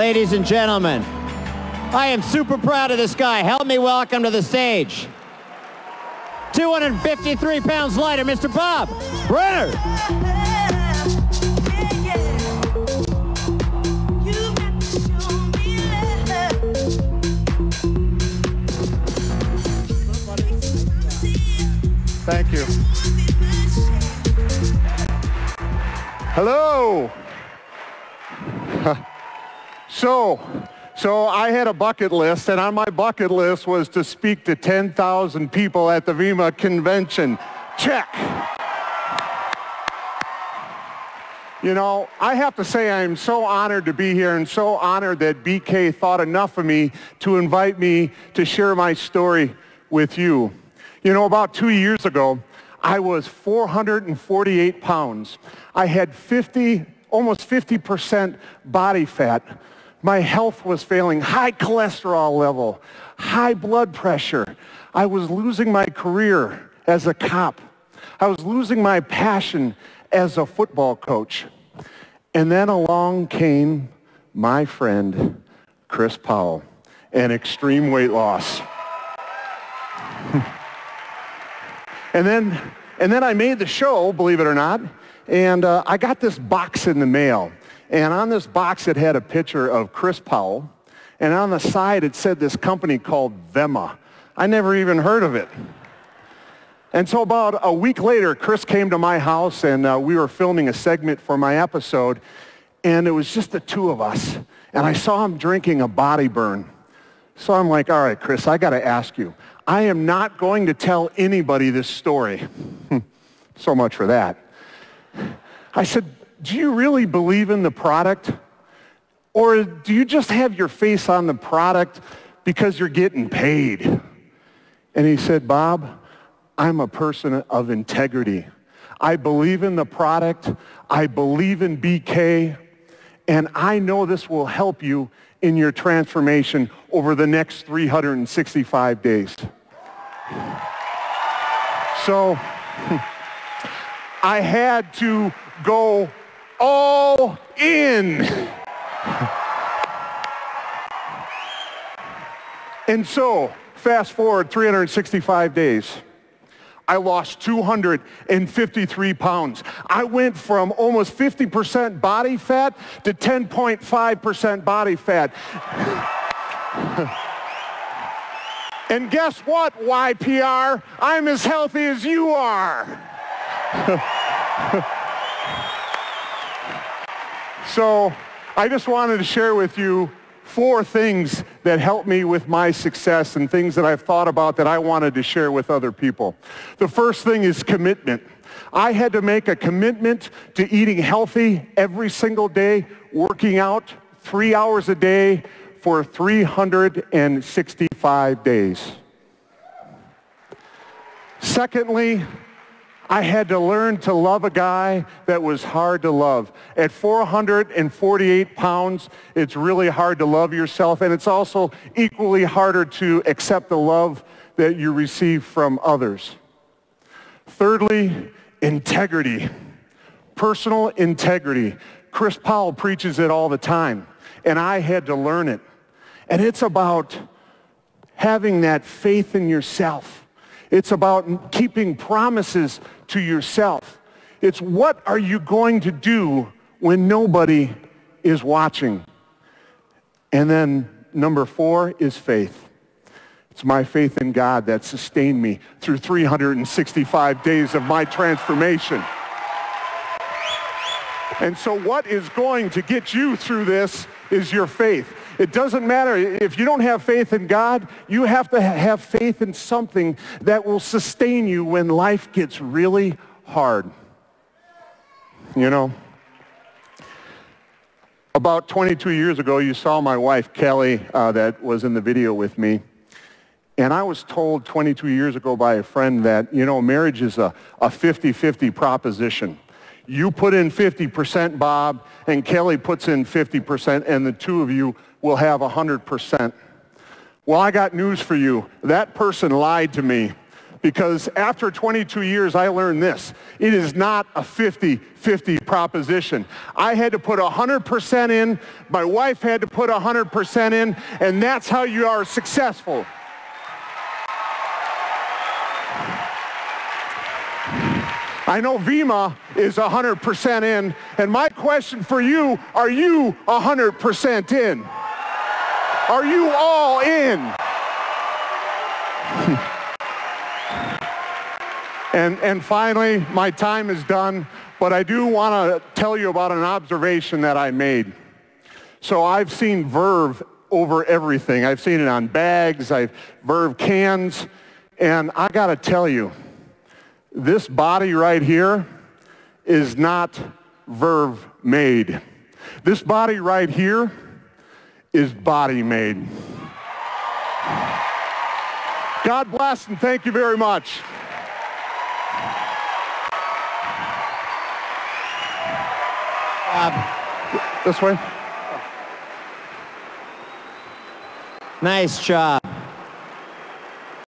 Ladies and gentlemen, I am super proud of this guy. Help me welcome to the stage, 253 pounds lighter, Mr. Bob Brenner. Thank you. Hello. So I had a bucket list, and on my bucket list was to speak to 10,000 people at the Vemma convention. Check. You know, I have to say I'm so honored to be here and so honored that BK thought enough of me to invite me to share my story with you. You know, about 2 years ago, I was 448 pounds. I had almost 50% body fat. My health was failing, high cholesterol level, high blood pressure. I was losing my career as a cop. I was losing my passion as a football coach. And then along came my friend, Chris Powell, and extreme weight loss. And then I made the show, believe it or not, and I got this box in the mail. And on this box, it had a picture of Chris Powell. And on the side, it said this company called Vemma. I never even heard of it. And so about a week later, Chris came to my house, and we were filming a segment for my episode. And it was just the two of us. And I saw him drinking a Body Burn. So I'm like, all right, Chris, I got to ask you. I am not going to tell anybody this story. So much for that. I said, do you really believe in the product? Or do you just have your face on the product because you're getting paid? And he said, Bob, I'm a person of integrity. I believe in the product. I believe in BK. And I know this will help you in your transformation over the next 365 days. So I had to go all in. And so, fast forward 365 days. I lost 253 pounds. I went from almost 50% body fat to 10.5% body fat. And guess what, YPR? I'm as healthy as you are. So I just wanted to share with you 4 things that helped me with my success and things that I've thought about that I wanted to share with other people. The first thing is commitment. I had to make a commitment to eating healthy every single day, working out 3 hours a day for 365 days. Secondly, I had to learn to love a guy that was hard to love. At 448 pounds, it's really hard to love yourself, and it's also equally harder to accept the love that you receive from others. Thirdly, integrity. Personal integrity. Chris Powell preaches it all the time, and I had to learn it. And it's about having that faith in yourself. It's about keeping promises to yourself. It's what are you going to do when nobody is watching? And then number 4 is faith. It's my faith in God that sustained me through 365 days of my transformation. And so what is going to get you through this is your faith. It doesn't matter. If you don't have faith in God, you have to have faith in something that will sustain you when life gets really hard. You know, about 22 years ago, you saw my wife, Kelly, that was in the video with me. And I was told 22 years ago by a friend that, you know, marriage is a 50-50 proposition. You put in 50%, Bob, and Kelly puts in 50%, and the two of you will have 100%. Well, I got news for you. That person lied to me. because after 22 years, I learned this. It is not a 50-50 proposition. I had to put 100% in. My wife had to put 100% in, and that's how you are successful. I know Vemma is 100% in, and my question for you, are you 100% in? Are you all in? And finally, my time is done, but I do want to tell you about an observation that I made. So I've seen Verve over everything. I've seen it on bags, Verve cans, and I got to tell you, this body right here is not Verve made. This body right here is body made. God bless and thank you very much. This way. Nice job.